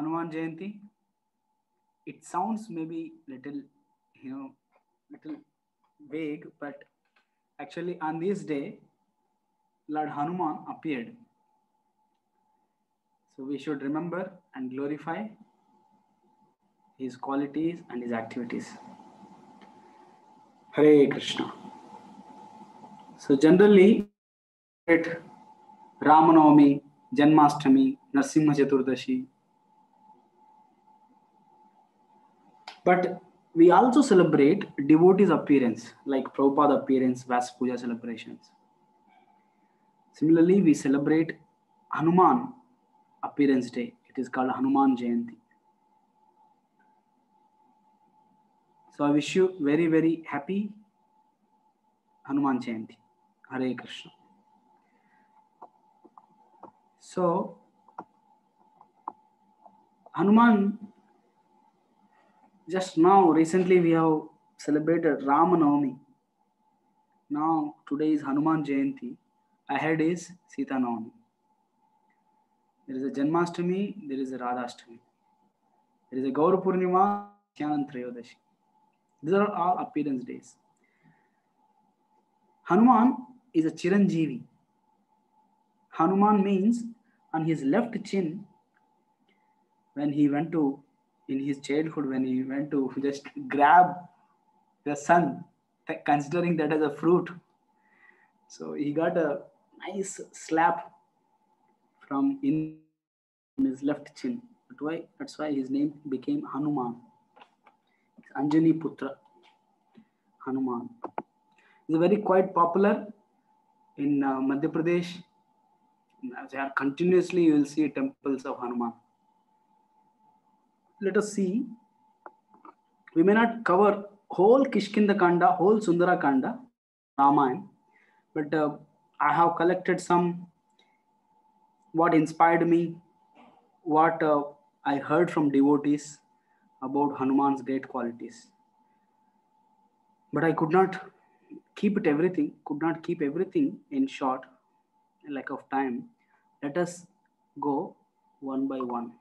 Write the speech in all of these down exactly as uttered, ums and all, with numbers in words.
Hanuman Jayanti. It sounds maybe little, you know, little vague, but actually on this day, Lord Hanuman appeared. So we should remember and glorify his qualities and his activities. Hare Krishna. So generally, Ram Navami, Janmashtami, Narsimha Chaturdashi. But we also celebrate devotees' appearance, like Prabhupada appearance, Vas Puja celebrations. Similarly, we celebrate Hanuman appearance day. It is called Hanuman Jayanti. So I wish you very, very happy Hanuman Jayanti. Hare Krishna. So, Hanuman, just now, recently we have celebrated Ram Navami. Now, today is Hanuman Jayanti. Ahead is Sita Navami. There is a Janmashtami, there is a Radha Ashtami. There is a Gaurapurnima, Kshayantreyodashi. These are all appearance days. Hanuman is a Chiranjivi. Hanuman means on his left chin, when he went to, in his childhood, when he went to just grab the sun, considering that as a fruit. So he got a nice slap from in his left chin. That's why, that's why his name became Hanuman. It's Anjaniputra, Hanuman. It's very quite popular in uh, Madhya Pradesh. They are continuously, you will see temples of Hanuman. Let us see. We may not cover whole Kishkindha Kanda, whole Sundara Kanda, Ramayana, but uh, I have collected some what inspired me, what uh, I heard from devotees about Hanuman's great qualities. But I could not keep it everything, could not keep everything in short. Lack of time, let us go one by one.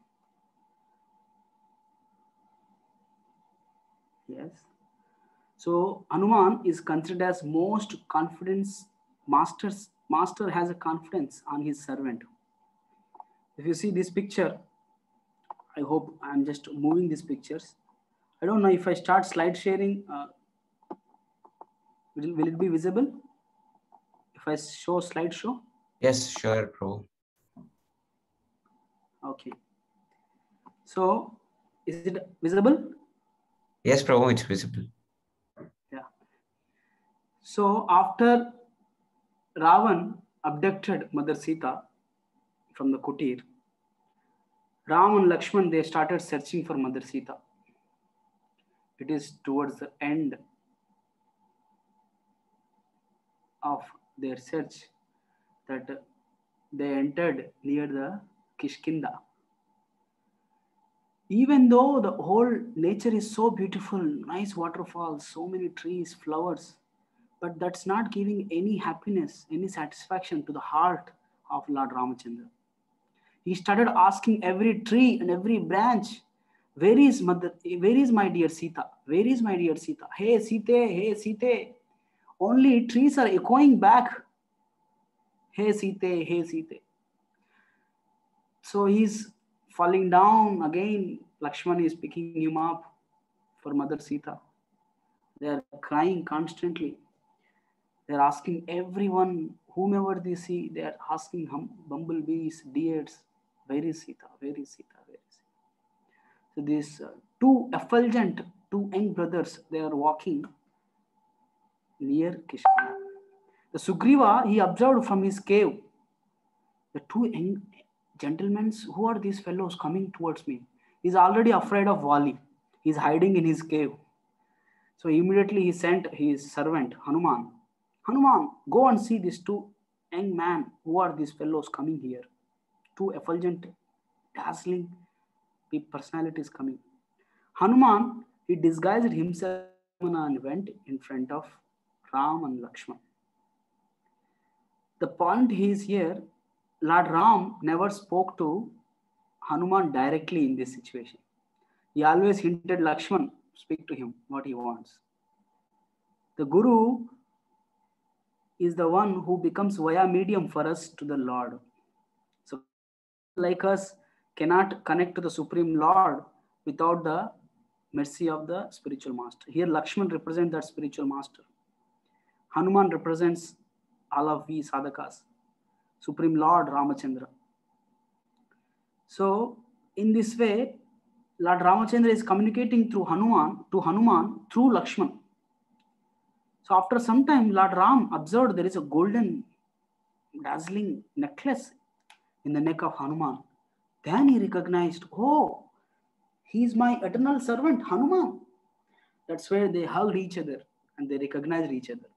Yes. So Hanuman is considered as most confidence masters. Master has a confidence on his servant. If you see this picture, I hope I'm just moving these pictures. I don't know if I start slide sharing, uh, will, will it be visible? If I show slideshow? Yes, sure, Prabhu. Okay. So, is it visible? Yes, Prabhu, it's visible. Yeah. So, after Ravan abducted Mother Sita from the Kutir, Ram and Lakshman, they started searching for Mother Sita. It is towards the end of their search that they entered near the Kishkindha. Even though the whole nature is so beautiful, nice waterfalls, so many trees, flowers, but that's not giving any happiness, any satisfaction to the heart of Lord Ramachandra. He started asking every tree and every branch, where is mother, where is my dear Sita? Where is my dear Sita? Hey Sita, hey Sita. Only trees are echoing back. Hey Sita, hey Sita. So he's falling down again. Lakshman is picking him up for Mother Sita. They are crying constantly. They are asking everyone, whomever they see, they are asking hum, bumblebees, deers, where is Sita, where is Sita, where is Sita? So these uh, two effulgent, two young brothers, they are walking near Kishkindha. The Sugriva, he observed from his cave, the two young gentlemen, who are these fellows coming towards me? He's already afraid of Vali. He's hiding in his cave. So immediately he sent his servant, Hanuman. Hanuman, go and see these two young men. Who are these fellows coming here? Two effulgent, dazzling personalities coming. Hanuman, he disguised himself and went in front of Ram and Lakshman. The point is here, Lord Ram never spoke to Hanuman directly in this situation. He always hinted Lakshman, speak to him what he wants. The Guru is the one who becomes via medium for us to the Lord. So, like us, cannot connect to the Supreme Lord without the mercy of the spiritual master. Here, Lakshman represents that spiritual master. Hanuman represents all of we sadhakas, Supreme Lord Ramachandra. So, in this way, Lord Ramachandra is communicating through Hanuman to Hanuman through Lakshman. So after some time, Lord Ram observed there is a golden, dazzling necklace in the neck of Hanuman. Then he recognized, oh, he is my eternal servant, Hanuman. That's where they hugged each other and they recognized each other.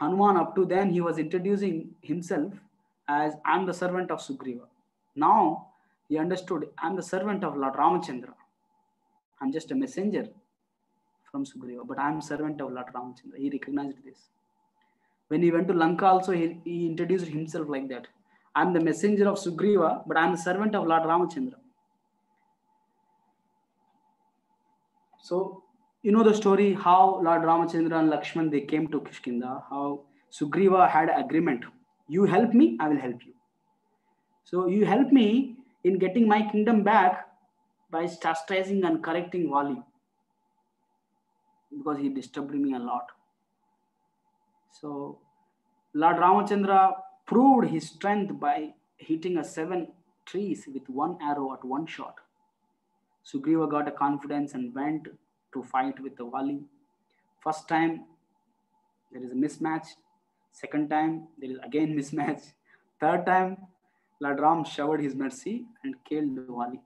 Hanuman, up to then, he was introducing himself as, I am the servant of Sugriva. Now he understood, I am the servant of Lord Ramachandra. I am just a messenger from Sugriva, but I am servant of Lord Ramachandra. He recognized this. When he went to Lanka also, he, he introduced himself like that. I am the messenger of Sugriva, but I am the servant of Lord Ramachandra. So, you know the story how Lord Ramachandra and Lakshman, they came to Kishkindha, how Sugriva had agreement. You help me, I will help you. So you help me in getting my kingdom back by chastising and correcting Vali, because he disturbed me a lot. So Lord Ramachandra proved his strength by hitting a seven trees with one arrow at one shot. Sugriva got a confidence and went to fight with the Vali. First time there is a mismatch. Second time there is again mismatch. Third time Lord Ram showered his mercy and killed Vali.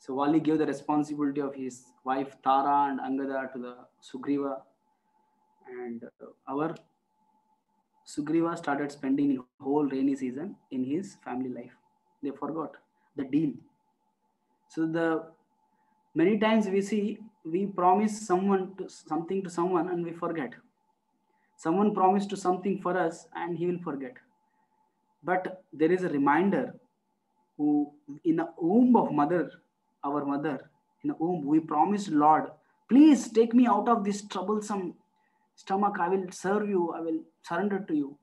So Vali gave the responsibility of his wife Tara and Angada to the Sugriva, and our Sugriva started spending the whole rainy season in his family life. They forgot the deal. So the many times we see, we promise someone to, something to someone and we forget. Someone promised to something for us and he will forget. But there is a reminder who in the womb of mother, our mother, in the womb, we promised Lord, please take me out of this troublesome stomach. I will serve you. I will surrender to you.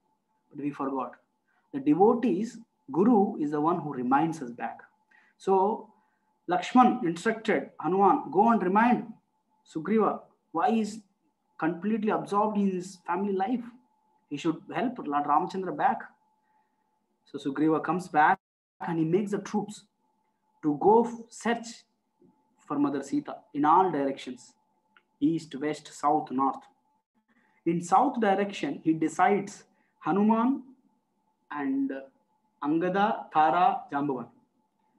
But we forgot. The devotees, Guru is the one who reminds us back. So Lakshman instructed Hanuman, go and remind Sugriva why he is completely absorbed in his family life. He should help Lord Ramachandra back. So Sugriva comes back and he makes the troops to go search for Mother Sita in all directions, east, west, south, north. In south direction, he decides Hanuman and Angada, Tara, Jambavan.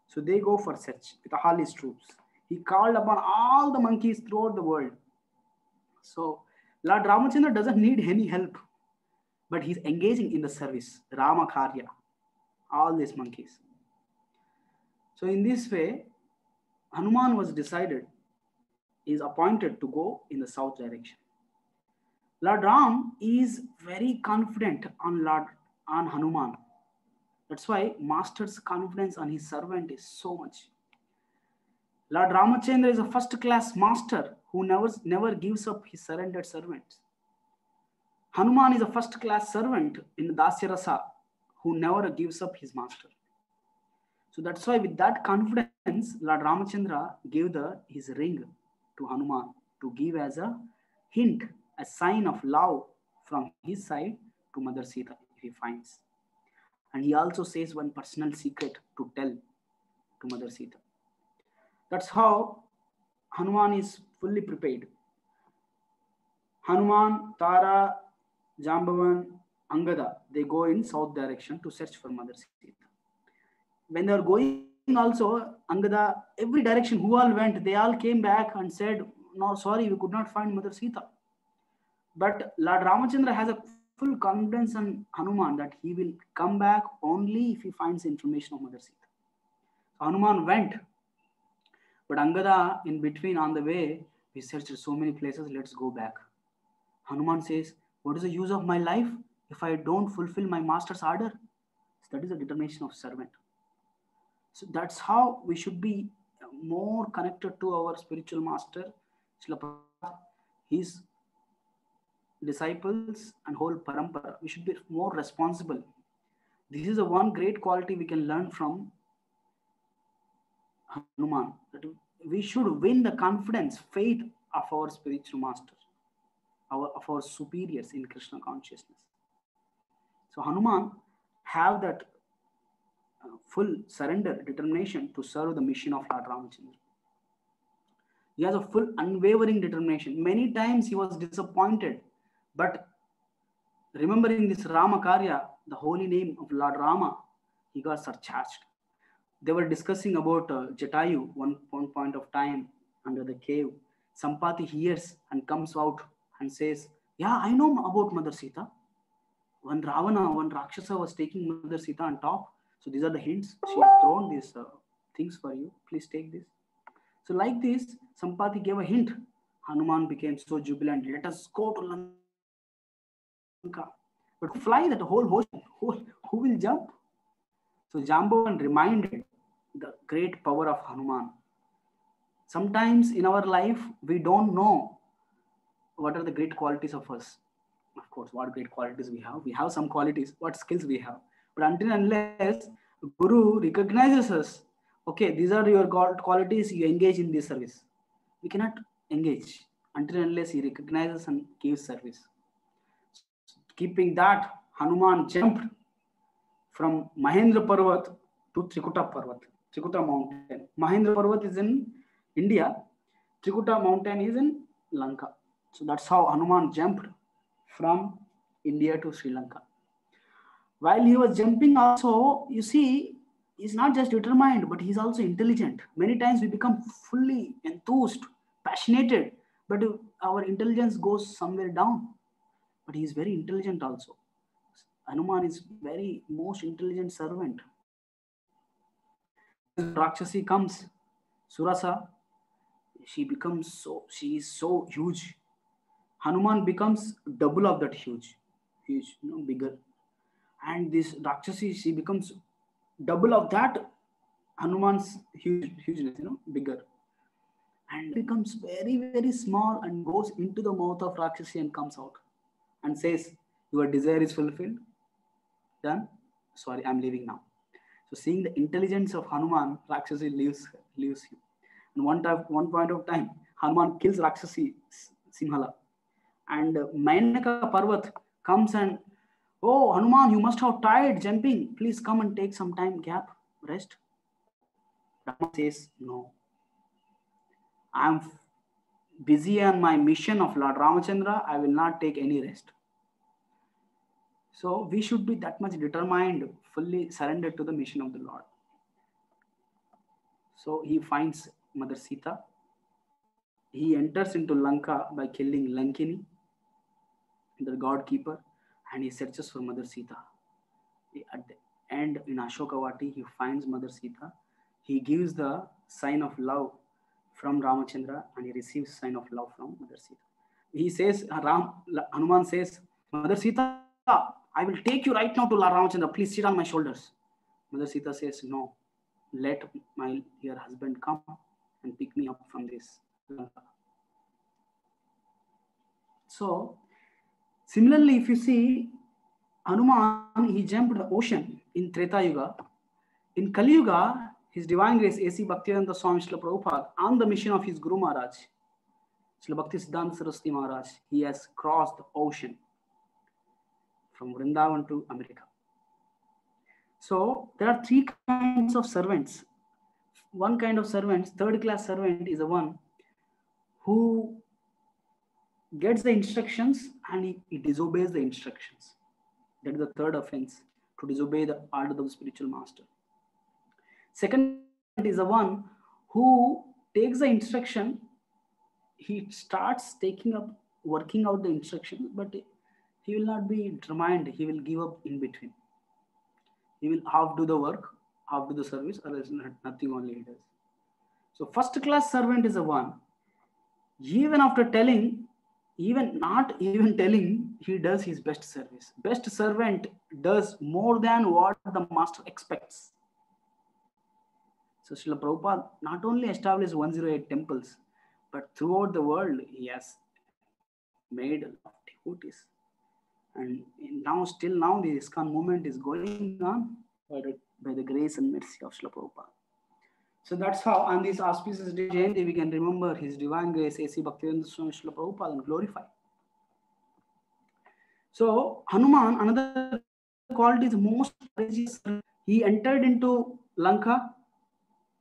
So they go for search with all his troops. He called upon all the monkeys throughout the world. So Lord Ramachandra doesn't need any help, but he's engaging in the service, Rama Karya, all these monkeys. So in this way, Hanuman was decided, is appointed to go in the south direction. Lord Ram is very confident on Lord on Hanuman. That's why master's confidence on his servant is so much. Lord Ramachandra is a first-class master who never, never gives up his surrendered servants. Hanuman is a first-class servant in Dasya Rasa who never gives up his master. So that's why with that confidence, Lord Ramachandra gave the, his ring to Hanuman to give as a hint, a sign of love from his side to Mother Sita if he finds. And he also says one personal secret to tell to Mother Sita. That's how Hanuman is fully prepared. Hanuman, Tara, Jambavan, Angada, they go in south direction to search for Mother Sita. When they are going also, Angada, every direction, who all went, they all came back and said, no, sorry, we could not find Mother Sita. But Lord Ramachandra has a full confidence on Hanuman that he will come back only if he finds information of Mother Sita. So Hanuman went, but Angada, in between on the way, we searched so many places, let's go back. Hanuman says, what is the use of my life if I don't fulfill my master's order? So that is the determination of servant. So that's how we should be more connected to our spiritual master, Srila Prabhupada, his disciples and whole parampara. We should be more responsible. This is the one great quality we can learn from Hanuman. That we should win the confidence, faith of our spiritual master, our of our superiors in Krishna consciousness. So Hanuman have that uh, full surrender, determination to serve the mission of Lord Ramachandra. He has a full unwavering determination. Many times he was disappointed, but remembering this Rama Karya, the holy name of Lord Rama, he got surcharged. They were discussing about uh, Jatayu one, one point of time under the cave. Sampati hears and comes out and says, yeah, I know about Mother Sita. One Ravana, one Rakshasa was taking Mother Sita on top. So these are the hints. She has thrown these uh, things for you. Please take this. So like this, Sampati gave a hint. Hanuman became so jubilant. Let us go to Lanka. But fly that whole host, who, who will jump? So Jambavan reminded the great power of Hanuman. Sometimes in our life, we don't know what are the great qualities of us. Of course, what great qualities we have. We have some qualities, what skills we have. But until unless Guru recognizes us, okay, these are your qualities, you engage in this service. We cannot engage until unless he recognizes and gives service. Keeping that, Hanuman jumped from Mahendra Parvat to Trikuta Parvat, Trikuta Mountain. Mahendra Parvat is in India, Trikuta Mountain is in Lanka. So that's how Hanuman jumped from India to Sri Lanka. While he was jumping also, you see, he's not just determined, but he's also intelligent. Many times we become fully enthused, passionate, but our intelligence goes somewhere down. But he's very intelligent also. Hanuman is very most intelligent servant. Rakshasi comes, Surasa, she becomes so, she is so huge. Hanuman becomes double of that huge, huge, you know, bigger. And this Rakshasi, she becomes double of that Hanuman's huge, hugeness, you know, bigger. And becomes very, very small and goes into the mouth of Rakshasi and comes out and says, your desire is fulfilled. Done. Sorry, I'm leaving now. So seeing the intelligence of Hanuman, Rakshasi leaves, leaves him. And one, time, one point of time, Hanuman kills Rakshasi, Simhala. And uh, Mayanaka Parvat comes and, oh, Hanuman, you must have tired jumping. Please come and take some time gap, rest. Rama says, no. I'm busy on my mission of Lord Ramachandra. I will not take any rest. So we should be that much determined, fully surrendered to the mission of the Lord. So he finds Mother Sita. He enters into Lanka by killing Lankini, the god keeper, and he searches for Mother Sita. At the end, in Ashokavati, he finds Mother Sita. He gives the sign of love from Ramachandra, and he receives sign of love from Mother Sita. He says, Ram, Hanuman says, Mother Sita, I will take you right now to Lord Ramachandra. Please sit on my shoulders. Mother Sita says, no, let my dear husband come and pick me up from this. So, similarly, if you see, Hanuman, he jumped the ocean in Treta Yuga. In Kali Yuga, his Divine Grace, A C Bhaktivedanta Swami Srila Prabhupada, on the mission of his Guru Maharaj, Srila Bhakti Siddhanta Saraswati Maharaj, he has crossed the ocean from Vrindavan to America. So there are three kinds of servants. One kind of servants, third class servant is the one who gets the instructions and he, he disobeys the instructions. That is the third offense, to disobey the order of the spiritual master. Second is the one who takes the instruction, he starts taking up, working out the instruction, but he will not be determined, he will give up in between. He will half do the work, half do the service, or else nothing only he does. So first class servant is the one, even after telling, even not even telling, he does his best service. Best servant does more than what the master expects. So Srila Prabhupada not only established one hundred eight temples, but throughout the world he has made a lot of devotees. And now, still now, the ISKCON movement is going on by the, by the grace and mercy of Srila Prabhupada. So that's how, on this auspicious day, Jayanti, we can remember His Divine Grace, A C Bhaktivedanta Swami Srila Prabhupada, and glorify. So Hanuman, another quality is most courageous. He entered into Lanka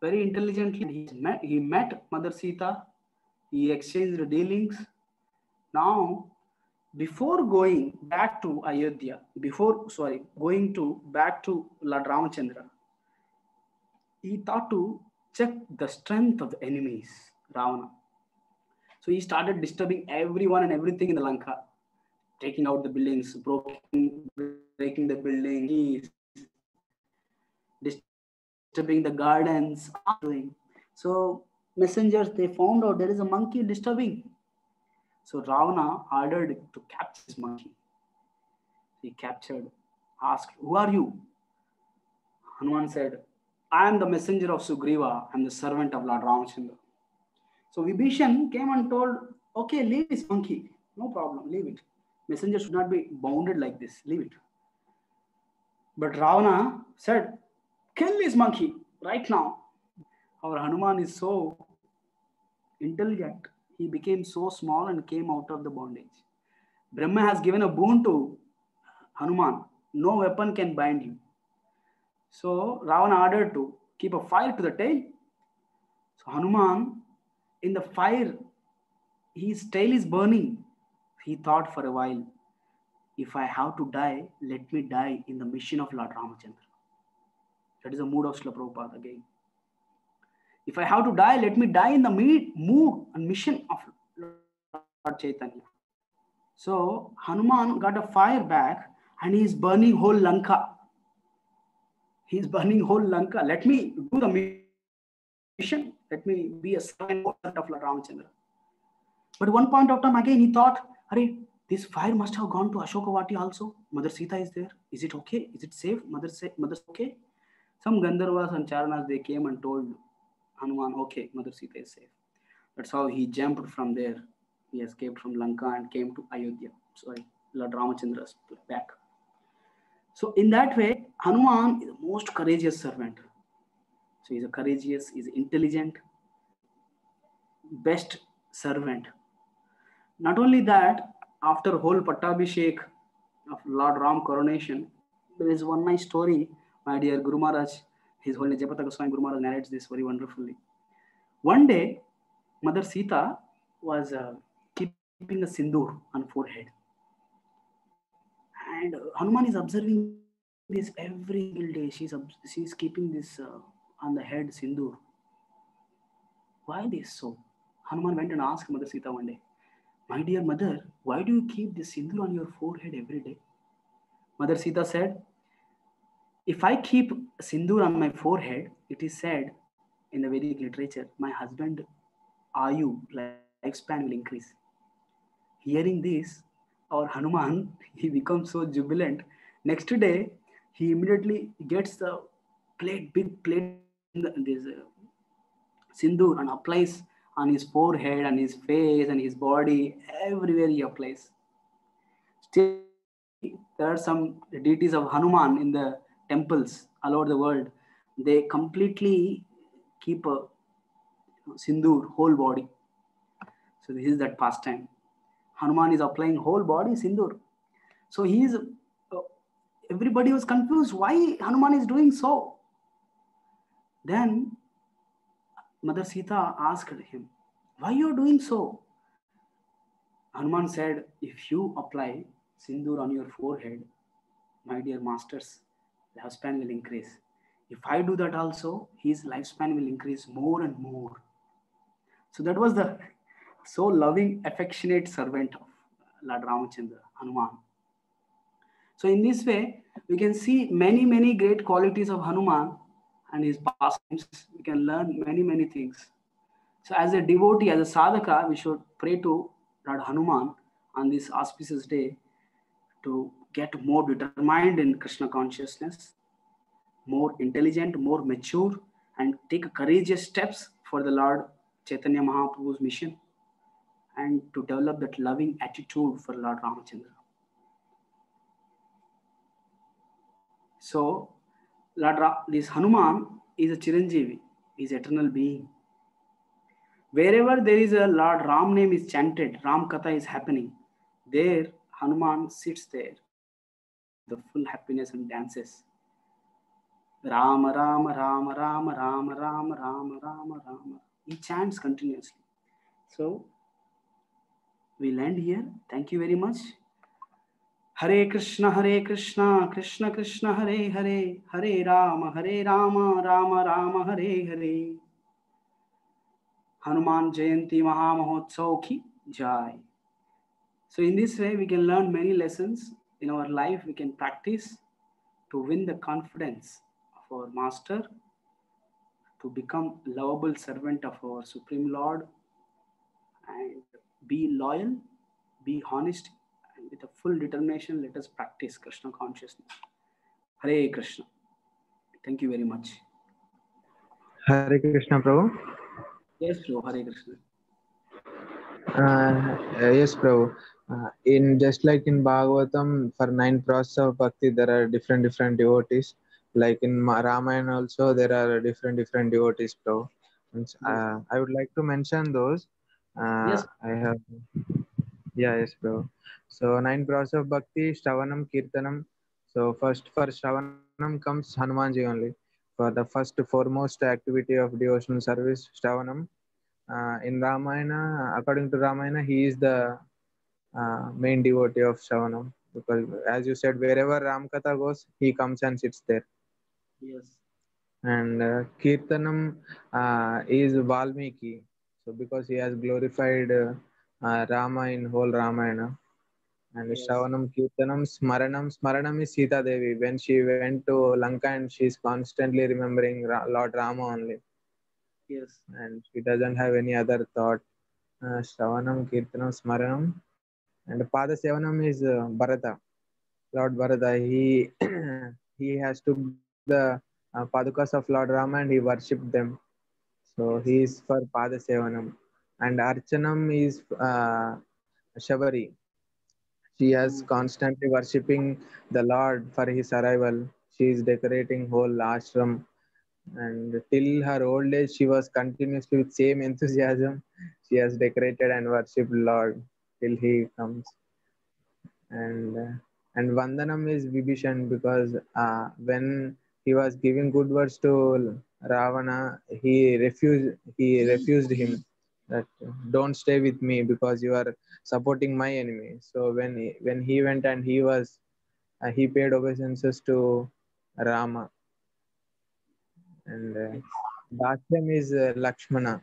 very intelligently. He met, he met Mother Sita. He exchanged dealings. Now, before going back to Ayodhya, before sorry, going to back to Lord Ramachandra, he thought to check the strength of the enemies, Ravana. So he started disturbing everyone and everything in the Lanka, taking out the buildings, broken, breaking the buildings, disturbing the gardens. So messengers, they found out there is a monkey disturbing. So Ravana ordered to capture this monkey. He captured, asked, "Who are you?" Hanuman said, "I am the messenger of Sugriva. I am the servant of Lord Ramachandra." So Vibhishan came and told, "Okay, leave this monkey. No problem, leave it. Messenger should not be bounded like this. Leave it." But Ravana said, "Kill this monkey right now." Our Hanuman is so intelligent. He became so small and came out of the bondage. Brahma has given a boon to Hanuman. No weapon can bind you. So Ravana ordered to keep a fire to the tail. So Hanuman, in the fire, his tail is burning. He thought for a while, if I have to die, let me die in the mission of Lord Ramachandra. That is the mood of Srila Prabhupada again. If I have to die, let me die in the mood and mission of Lord Chaitanya. So Hanuman got a fire back and he is burning whole Lanka. He is burning whole Lanka. Let me do the mission. Let me be a servant of Lord Ramachandra. But one point of time again he thought, "Arey, this fire must have gone to Ashokavati also. Mother Sita is there. Is it okay? Is it safe? Mother, mother, okay?" Some Gandharvas and Charanas, they came and told Hanuman, "Okay, Mother Sita is safe." That's how he jumped from there. He escaped from Lanka and came to Ayodhya. Sorry, Lord Ramachandra's back. So in that way, Hanuman is the most courageous servant. So he's a courageous, he's intelligent, best servant. Not only that, after whole Pattabhishek of Lord Ram coronation, there is one nice story, my dear Guru Maharaj, His Holiness Japataka Goswami Guru Maharaj narrates this very wonderfully. One day, Mother Sita was uh, keeping a sindoor on forehead. And uh, Hanuman is observing this every day. She's, she's keeping this uh, on the head sindoor. Why this so? Hanuman went and asked Mother Sita one day, "My dear mother, why do you keep this sindoor on your forehead every day?" Mother Sita said, "If I keep a sindoor on my forehead, it is said in the Vedic literature, my husband Ayu, lifespan will increase." Hearing this, our Hanuman, he becomes so jubilant. Next day, he immediately gets the plate, big plate, this uh, sindoor, and applies on his forehead and his face and his body, everywhere he applies. Still, there are some deities of Hanuman in the temples all over the world. They completely keep a sindoor, whole body. So this is that pastime. Hanuman is applying whole body sindoor. So he is, everybody was confused why Hanuman is doing so. Then Mother Sita asked him, "Why you are doing so?" Hanuman said, "If you apply sindoor on your forehead, my dear masters, lifespan will increase. If I do that also, his lifespan will increase more and more." So that was the so loving, affectionate servant of Lord Ramachandra, Hanuman. So in this way, we can see many, many great qualities of Hanuman and his pastimes. We can learn many, many things. So as a devotee, as a sadhaka, we should pray to Lord Hanuman on this auspicious day to get more determined in Krishna consciousness, more intelligent, more mature, and take courageous steps for the Lord Chaitanya Mahaprabhu's mission, and to develop that loving attitude for Lord Ramachandra. So, Lord Ra this Hanuman is a Chiranjivi, is eternal being. Wherever there is a Lord Ram name is chanted, Ram Katha is happening, there Hanuman sits there, the full happiness, and dances. Ram, Ram, Ram, Ram, Ram, Ram, Ram, Ram, Ram. He chants continuously. So, we'll end here. Thank you very much. Hare Krishna, Hare Krishna, Krishna Krishna, Hare Hare, Hare Rama, Hare Rama, Rama Rama, Hare Hare. Hanuman Jayanti Mahamahotsav ki Jai. So in this way, we can learn many lessons in our life. We can practice to win the confidence of our master, to become lovable servant of our Supreme Lord, and be loyal, be honest, and with a full determination, let us practice Krishna consciousness. Hare Krishna. Thank you very much. Hare Krishna, Prabhu. Yes, Prabhu. Hare Krishna. Uh, yes, Prabhu. Uh, in just like in Bhagavatam, for nine processes of bhakti, there are different different devotees. Like in Ramayana also, there are different different devotees, Prabhu. And, uh, I would like to mention those. Uh, yes. I have. Yeah, yes, Prabhu. So nine processes of bhakti: Shravanam, Kirtanam. So first for Shravanam comes Hanuman Ji only. For the first foremost activity of devotional service, Shravanam. Uh, in Ramayana, according to Ramayana, he is the uh, main devotee of Shravanam, because as you said, wherever Ram Katha goes, he comes and sits there. Yes. And uh, Kirtanam uh, is Valmiki, so because he has glorified uh, uh, Rama in whole Ramayana. And yes. Shravanam, Kirtanam, Smaranam. Smaranam is Sita Devi. When she went to Lanka, and she is constantly remembering Ra Lord Rama only. Yes. And she doesn't have any other thought. Uh, Shravanam, Kirtanam, Smaranam. And Pada Sevanam is uh, Bharata. Lord Bharata, he, he has took the uh, Padukas of Lord Rama and he worshipped them. So yes. He is for Pada Sevanam. And Archanam is uh, Shavari. She is constantly worshipping the Lord for his arrival. She is decorating whole ashram. And till her old age, she was continuously with same enthusiasm. She has decorated and worshipped Lord till he comes. And uh, and Vandanam is Vibhishan, because uh, when he was giving good words to Ravana, he refused. He refused him that don't stay with me because you are supporting my enemy. So when he, when he went and he was uh, he paid obeisances to Rama. And uh, Dashyam is uh, Lakshmana,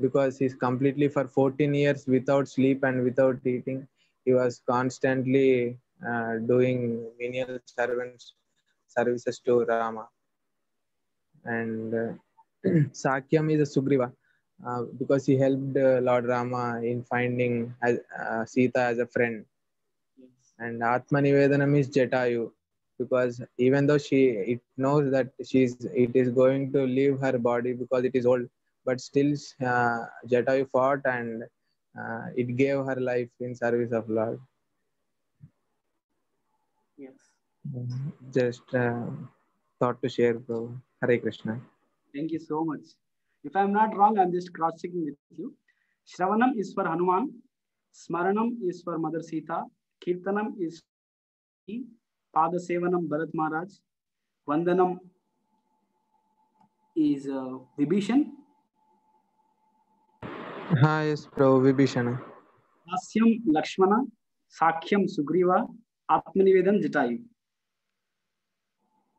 because he's completely for fourteen years without sleep and without eating. He was constantly uh, doing menial servants services to Rama. And uh, Sakyam is a Sugriva, uh, because he helped uh, Lord Rama in finding as, uh, Sita as a friend. Yes. And Atmanivedanam is Jatayu, because even though she it knows that she's it is going to leave her body because it is old, but still uh, Jatayu fought and uh, it gave her life in service of Lord. Yes. Just uh, thought to share, Prabhu. Hare Krishna. Thank you so much. If I am not wrong, I am just cross-checking with you. Shravanam is for Hanuman. Smaranam is for Mother Sita. Kirtanam is for Pada Sevanam, Bharat Maharaj. Vandanam is uh, Vibhishan. Ah, yes, Prabhu, Vibhishan. Dasyam, Lakshmana. Sakyam, Sugriva. Atmanivedam, Jatayu.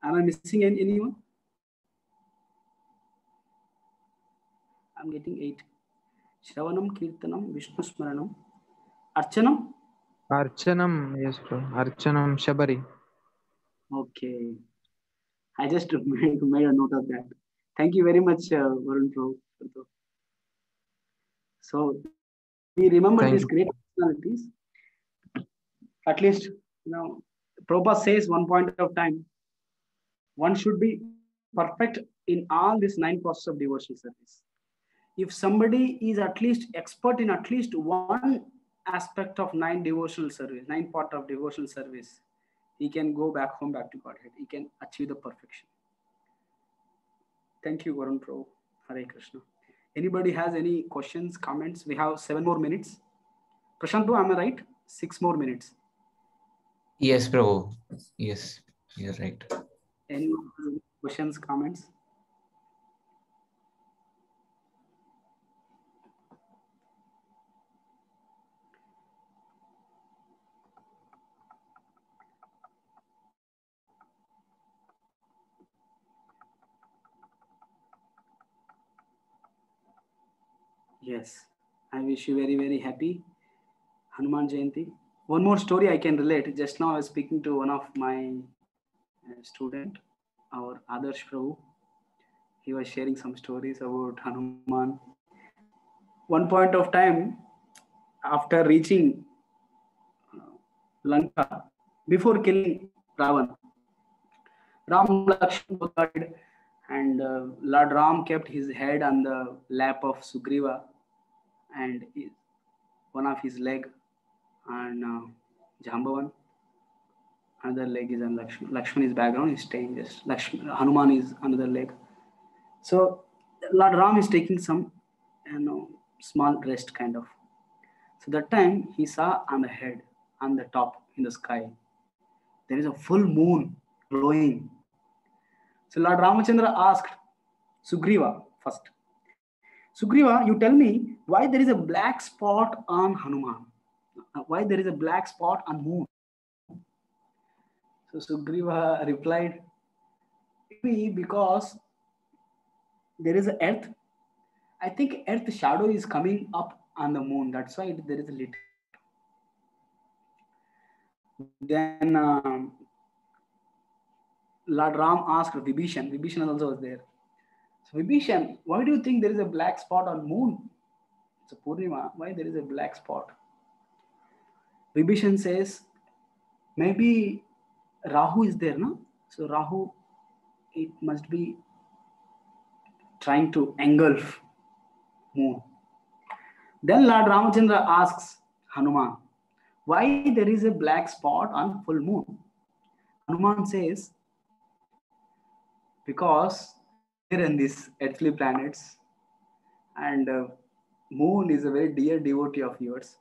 Am I missing any, anyone? I'm getting eight. Shravanam, Kirtanam, Vishnu Smaranam. Archanam? Archanam, yes, Prabhu. Archanam, Shabari. Okay. I just made, made a note of that. Thank you very much, uh, Varun Prabhu. So, we remember Thank these great personalities. At least, you know, Prabhupada says one point of time, one should be perfect in all these nine processes of devotional service. If somebody is at least expert in at least one aspect of nine devotional service, nine part of devotional service, he can go back home, back to Godhead. He can achieve the perfection. Thank you, Varun Prabhu. Hare Krishna. Anybody has any questions, comments? We have seven more minutes. Prashant Prabhu, am I right? Six more minutes. Yes, Prabhu. Yes, you're right. Any questions, comments? Yes, I wish you very, very happy Hanuman Jayanti. One more story I can relate. Just now I was speaking to one of my student, our Adarsh Prabhu. He was sharing some stories about Hanuman. One point of time, after reaching Lanka, before killing Ravan, Ram Lakshman died, and uh, Lord Ram kept his head on the lap of Sugriva, and his, one of his leg on uh, Jambavan, another leg is on Lakshman. Lakshman is background, is staying just. Lakshman, Hanuman is another leg. So Lord Ram is taking some, you know, small rest kind of. So that time he saw on the head, on the top in the sky, there is a full moon glowing. So Lord Ramachandra asked Sugriva first. Sugriva, you tell me why there is a black spot on Hanuman? Why there is a black spot on moon? So Sugriva replied, because there is an earth. I think earth shadow is coming up on the moon. That's why it, there is a lit. Then um, Lord Ram asked Vibhishan. Vibhishan also was there. So Vibhishan, why do you think there is a black spot on moon? It's a Purnima. Why there is a black spot? Vibhishan says, maybe Rahu is there, no? So Rahu, it must be trying to engulf moon. Then Lord Ramachandra asks Hanuman, why there is a black spot on full moon? Hanuman says, because here in these earthly planets, and uh, moon is a very dear devotee of yours.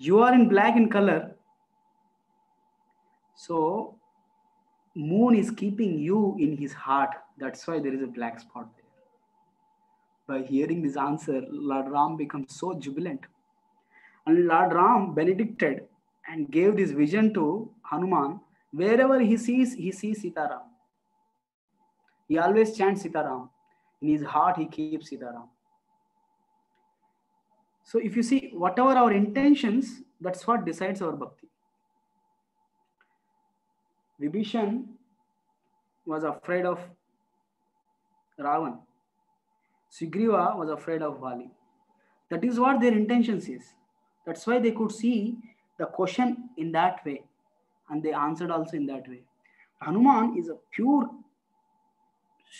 You are in black in color, so moon is keeping you in his heart. That's why there is a black spot there. By hearing this answer, Lord Ram becomes so jubilant, and Lord Ram benedicted and gave this vision to Hanuman. Wherever he sees, he sees Sitaram. He always chants Sitaram. In his heart, he keeps Sitaram. So if you see, whatever our intentions, that's what decides our bhakti. Vibhishan was afraid of Ravan. Sugriva was afraid of Vali. That is what their intentions is. That's why they could see the question in that way, and they answered also in that way. Hanuman is a pure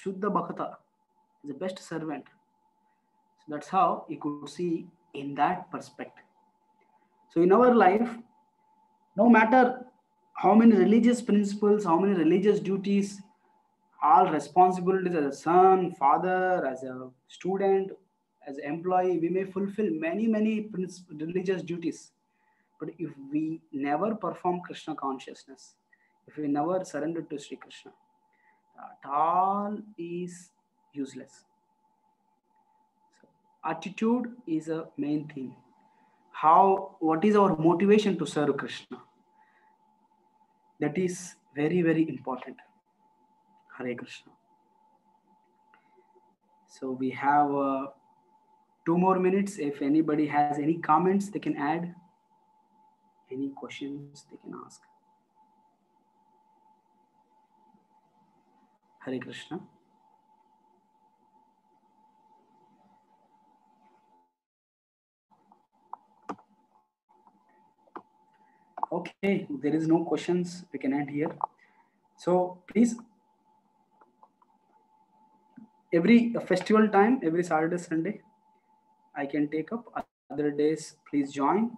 Shuddha Bhakta, the best servant. So that's how you could see in that perspective. So in our life, no matter how many religious principles, how many religious duties, all responsibilities as a son, father, as a student, as an employee, we may fulfill many, many religious duties. But if we never perform Krishna consciousness, if we never surrender to Sri Krishna, that all is useless. So attitude is a main thing. How, what is our motivation to serve Krishna? That is very, very important. Hare Krishna. So we have uh, two more minutes. If anybody has any comments, they can add. Any questions they can ask. Hare Krishna. Okay, there is no questions. We can end here. So please every festival time, every Saturday, Sunday, I can take up. Other days, please join.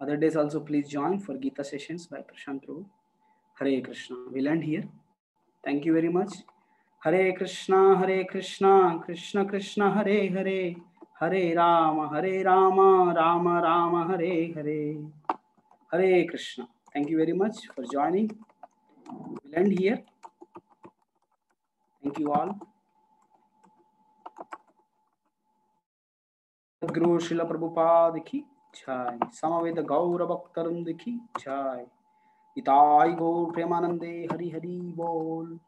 Other days also, please join for Gita sessions by Prashant Prabhu. Hare Krishna. We'll end here. Thank you very much. Hare Krishna, Hare Krishna, Krishna Krishna, Hare Hare, Hare Rama, Hare Rama, Rama Rama, Hare Hare. Hare Krishna. Thank you very much for joining. We'll end here. Thank you all. Guru Srila Prabhupada ki jai. Samaveda Gaura Bhaktaram ki jai. Itai Gaur Premanande Hari Hari Bol.